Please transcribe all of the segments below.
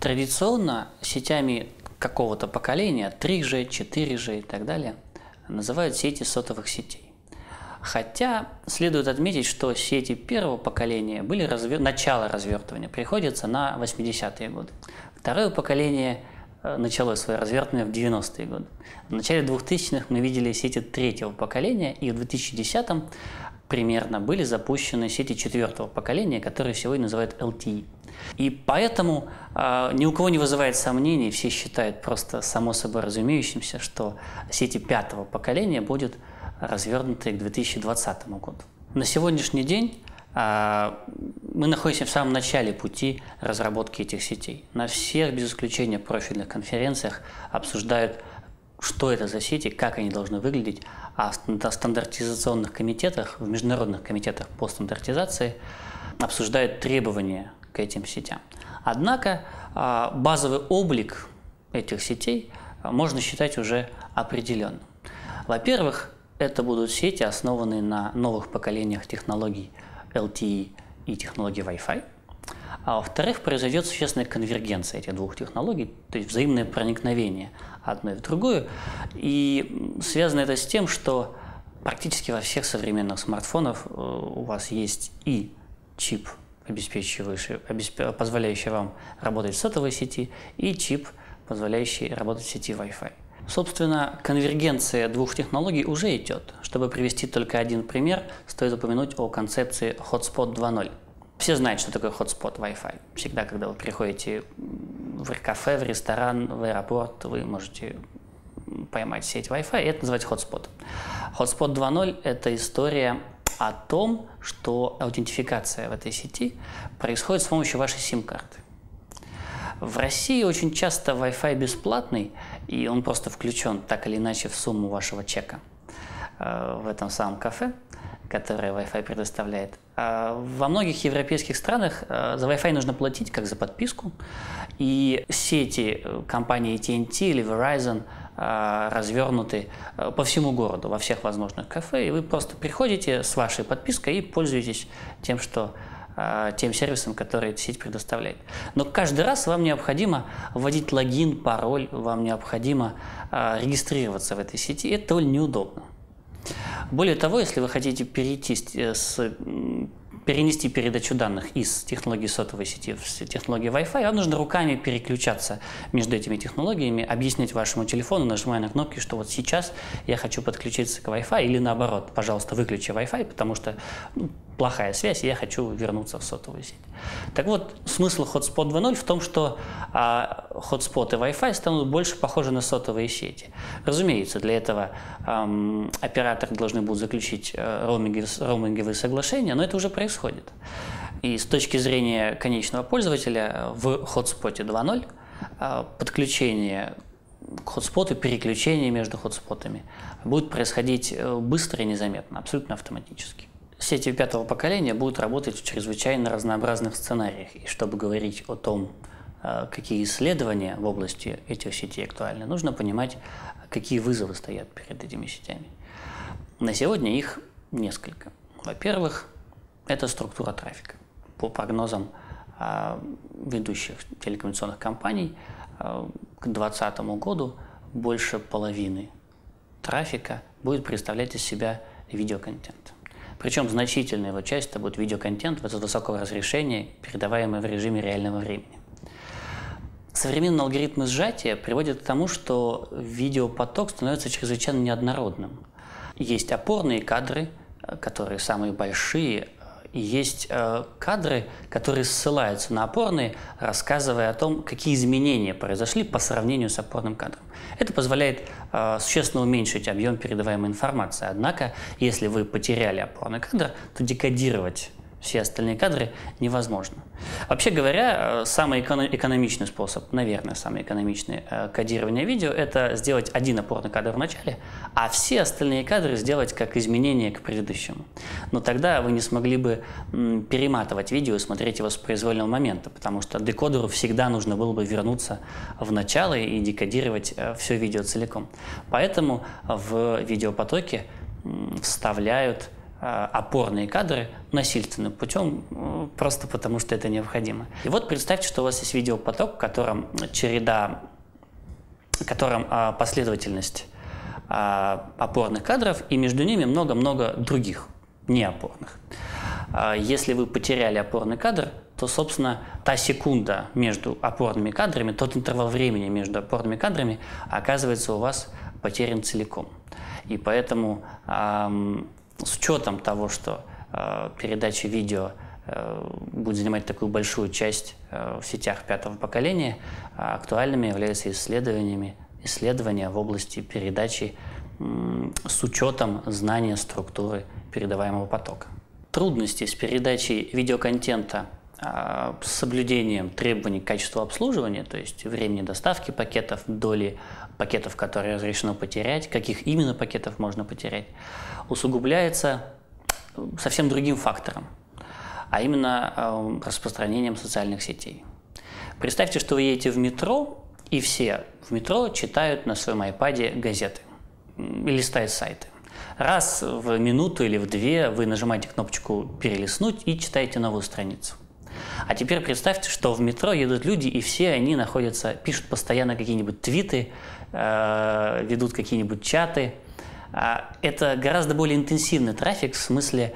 Традиционно сетями какого-то поколения 3G, 4G и так далее называют сети сотовых сетей. Хотя следует отметить, что сети первого поколения были начало развертывания приходится на 80-е годы. Второе поколение началось свое развертывание в 90-е годы. В начале 2000-х мы видели сети третьего поколения, и в 2010-м примерно были запущены сети четвертого поколения, которые сегодня называют LTE. И поэтому ни у кого не вызывает сомнений, все считают просто само собой разумеющимся, что сети пятого поколения будут развернуты к 2020 году. На сегодняшний день мы находимся в самом начале пути разработки этих сетей. На всех, без исключения, профильных конференциях обсуждают, что это за сети, как они должны выглядеть, а в стандартизационных комитетах, в международных комитетах по стандартизации обсуждают требования к этим сетям. Однако базовый облик этих сетей можно считать уже определенным. Во-первых, это будут сети, основанные на новых поколениях технологий LTE и технологии Wi-Fi. А во-вторых, произойдет существенная конвергенция этих двух технологий, то есть взаимное проникновение одной в другую. И связано это с тем, что практически во всех современных смартфонах у вас есть и чип, позволяющий вам работать в сотовой сети, и чип, позволяющий работать в сети Wi-Fi. Собственно, конвергенция двух технологий уже идет. Чтобы привести только один пример, стоит упомянуть о концепции Hotspot 2.0. Все знают, что такое Hotspot Wi-Fi. Всегда, когда вы приходите в кафе, в ресторан, в аэропорт, вы можете поймать сеть Wi-Fi, и это называть Hotspot. Hotspot 2.0 – это история о том, что аутентификация в этой сети происходит с помощью вашей сим-карты. В России очень часто Wi-Fi бесплатный, и он просто включен так или иначе в сумму вашего чека в этом самом кафе, которое Wi-Fi предоставляет. Во многих европейских странах за Wi-Fi нужно платить, как за подписку, и сети компании AT&T или Verizon развернуты по всему городу, во всех возможных кафе, и вы просто приходите с вашей подпиской и пользуетесь тем сервисом, который эта сеть предоставляет. Но каждый раз вам необходимо вводить логин, пароль, вам необходимо регистрироваться в этой сети. Это довольно неудобно. Более того, если вы хотите перенести передачу данных из технологии сотовой сети в технологию Wi-Fi, вам нужно руками переключаться между этими технологиями, объяснить вашему телефону, нажимая на кнопки, что вот сейчас я хочу подключиться к Wi-Fi, или наоборот, пожалуйста, выключи Wi-Fi, потому что плохая связь, и я хочу вернуться в сотовую сеть. Так вот, смысл Hotspot 2.0 в том, что Hotspot и Wi-Fi станут больше похожи на сотовые сети. Разумеется, для этого операторы должны будут заключить роуминговые соглашения, но это уже происходит. И с точки зрения конечного пользователя в Hotspot 2.0 подключение к хотспоту, переключение между хотспотами будет происходить быстро и незаметно, абсолютно автоматически. Сети пятого поколения будут работать в чрезвычайно разнообразных сценариях. И чтобы говорить о том, какие исследования в области этих сетей актуальны, нужно понимать, какие вызовы стоят перед этими сетями. На сегодня их несколько. Во-первых, это структура трафика. По прогнозам ведущих телекоммуникационных компаний, к 2020 году больше половины трафика будет представлять из себя видеоконтент. Причем значительная его часть – это будет видеоконтент высокого разрешения, передаваемый в режиме реального времени. Современные алгоритмы сжатия приводят к тому, что видеопоток становится чрезвычайно неоднородным. Есть опорные кадры, которые самые большие, и есть кадры, которые ссылаются на опорные, рассказывая о том, какие изменения произошли по сравнению с опорным кадром. Это позволяет существенно уменьшить объем передаваемой информации. Однако, если вы потеряли опорный кадр, то декодировать все остальные кадры невозможно. Вообще говоря, самый экономичный способ, наверное, самый экономичный кодирование видео – это сделать один опорный кадр в начале, а все остальные кадры сделать как изменение к предыдущему. Но тогда вы не смогли бы перематывать видео и смотреть его с произвольного момента, потому что декодеру всегда нужно было бы вернуться в начало и декодировать все видео целиком. Поэтому в видеопотоке вставляют опорные кадры насильственным путем, просто потому что это необходимо. И вот представьте, что у вас есть видеопоток, в котором последовательность опорных кадров, и между ними много-много других неопорных. Если вы потеряли опорный кадр, то, собственно, та секунда между опорными кадрами, тот интервал времени между опорными кадрами оказывается у вас потерян целиком. И поэтому с учетом того, что передача видео будет занимать такую большую часть в сетях 5-го поколения, актуальными являются исследования в области передачи с учетом знания структуры передаваемого потока. Трудности с передачей видеоконтента с соблюдением требований к качеству обслуживания, то есть времени доставки пакетов, доли пакетов, которые разрешено потерять, каких именно пакетов можно потерять, усугубляется совсем другим фактором, а именно распространением социальных сетей. Представьте, что вы едете в метро, и все в метро читают на своем айпаде газеты или листают сайты. Раз в минуту или в две вы нажимаете кнопочку «Перелистнуть» и читаете новую страницу. А теперь представьте, что в метро едут люди, и все они пишут постоянно какие-нибудь твиты, ведут какие-нибудь чаты. Это гораздо более интенсивный трафик в смысле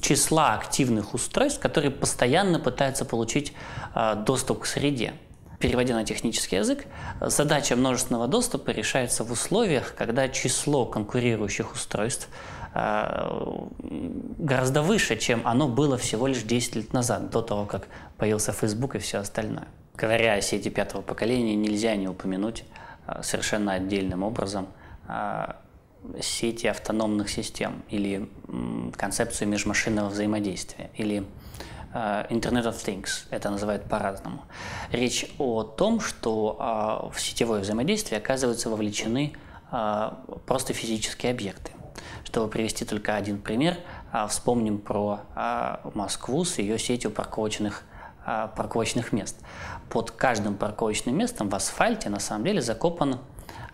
числа активных устройств, которые постоянно пытаются получить доступ к среде. Переводя на технический язык, задача множественного доступа решается в условиях, когда число конкурирующих устройств гораздо выше, чем оно было всего лишь 10 лет назад, до того, как появился Facebook и все остальное. Говоря о сети 5-го поколения, нельзя не упомянуть совершенно отдельным образом сети автономных систем или концепцию межмашинного взаимодействия, или Internet of Things, это называют по-разному. Речь о том, что в сетевое взаимодействие оказываются вовлечены просто физические объекты. Чтобы привести только один пример, вспомним про Москву с ее сетью парковочных мест. Под каждым парковочным местом в асфальте на самом деле закопано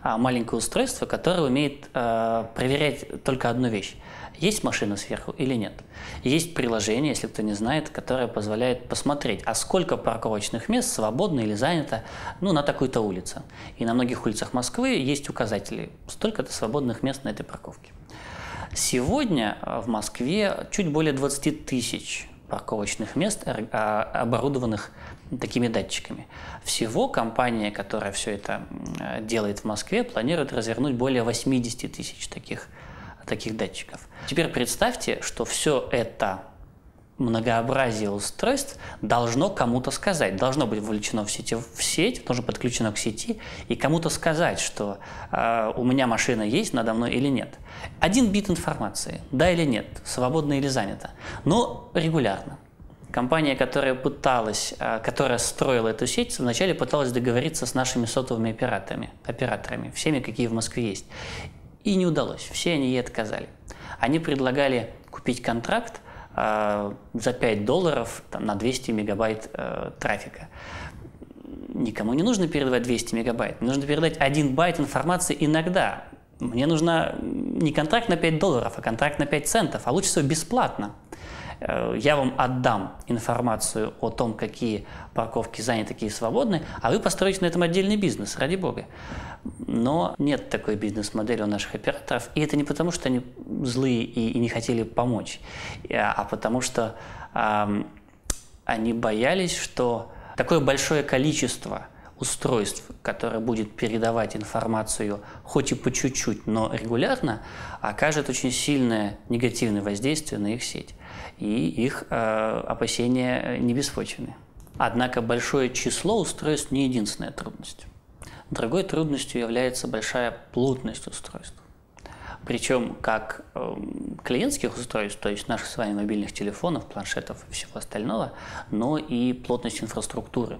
маленькое устройство, которое умеет проверять только одну вещь. Есть машина сверху или нет? Есть приложение, если кто не знает, которое позволяет посмотреть, а сколько парковочных мест свободно или занято, ну, на такую-то улице. И на многих улицах Москвы есть указатели, столько-то свободных мест на этой парковке. Сегодня в Москве чуть более 20 тысяч парковочных мест, оборудованных такими датчиками. Всего компания, которая все это делает в Москве, планирует развернуть более 80 тысяч таких датчиков. Теперь представьте, что все это многообразие устройств должно кому-то сказать, должно быть вовлечено в сеть, должно быть подключено к сети и кому-то сказать, что у меня машина есть надо мной или нет. Один бит информации, да или нет, свободно или занято, но регулярно. Компания, которая строила эту сеть, вначале пыталась договориться с нашими сотовыми операторами, всеми, какие в Москве есть. И не удалось, все они ей отказали. Они предлагали купить контракт за $5 на 200 мегабайт трафика. Никому не нужно передавать 200 мегабайт, нужно передать 1 байт информации иногда. Мне нужна не контракт на $5, а контракт на 5 центов, а лучше всего бесплатно. Я вам отдам информацию о том, какие парковки заняты, какие свободны, а вы построите на этом отдельный бизнес, ради бога. Но нет такой бизнес-модели у наших операторов, и это не потому, что они злые и не хотели помочь, а потому что они боялись, что такое большое количество устройств, которое будет передавать информацию хоть и по чуть-чуть, но регулярно, окажет очень сильное негативное воздействие на их сеть. И их опасения не беспочвены. Однако большое число устройств не единственная трудность. Другой трудностью является большая плотность устройств. Причем как клиентских устройств, то есть наших с вами мобильных телефонов, планшетов и всего остального, но и плотность инфраструктуры.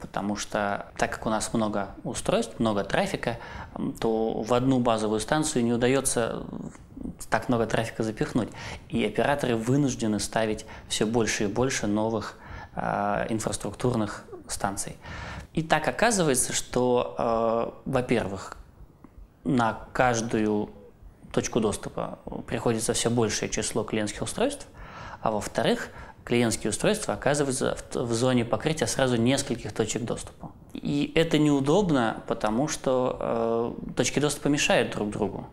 Потому что так как у нас много устройств, много трафика, то в одну базовую станцию не удается так много трафика запихнуть. И операторы вынуждены ставить все больше и больше новых инфраструктурных станций. И так оказывается, что, во-первых, на каждую точку доступа приходится все большее число клиентских устройств, а во-вторых, клиентские устройства оказываются в зоне покрытия сразу нескольких точек доступа. И это неудобно, потому что точки доступа мешают друг другу.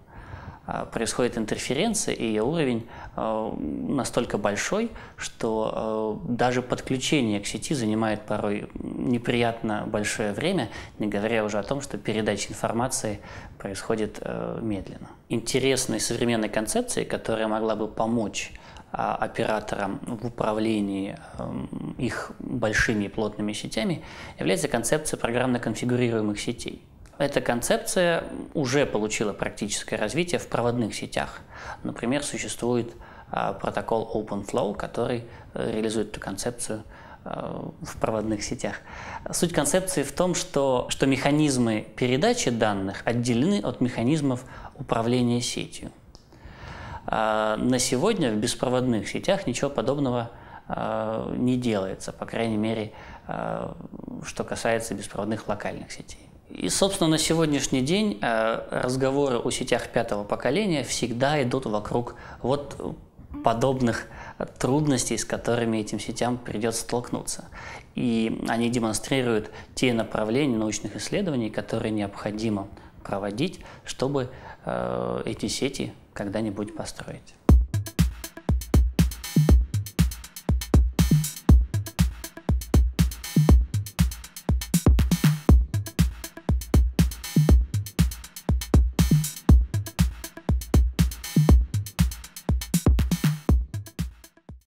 Происходит интерференция, и ее уровень настолько большой, что даже подключение к сети занимает порой неприятно большое время, не говоря уже о том, что передача информации происходит медленно. Интересной современной концепцией, которая могла бы помочь операторам в управлении их большими и плотными сетями, является концепция программно конфигурируемых сетей. Эта концепция уже получила практическое развитие в проводных сетях. Например, существует протокол OpenFlow, который реализует эту концепцию в проводных сетях. Суть концепции в том, что механизмы передачи данных отделены от механизмов управления сетью. На сегодня в беспроводных сетях ничего подобного не делается, по крайней мере, что касается беспроводных локальных сетей. И, собственно, на сегодняшний день разговоры о сетях пятого поколения всегда идут вокруг вот подобных трудностей, с которыми этим сетям придется столкнуться. И они демонстрируют те направления научных исследований, которые необходимо проводить, чтобы эти сети когда-нибудь построить.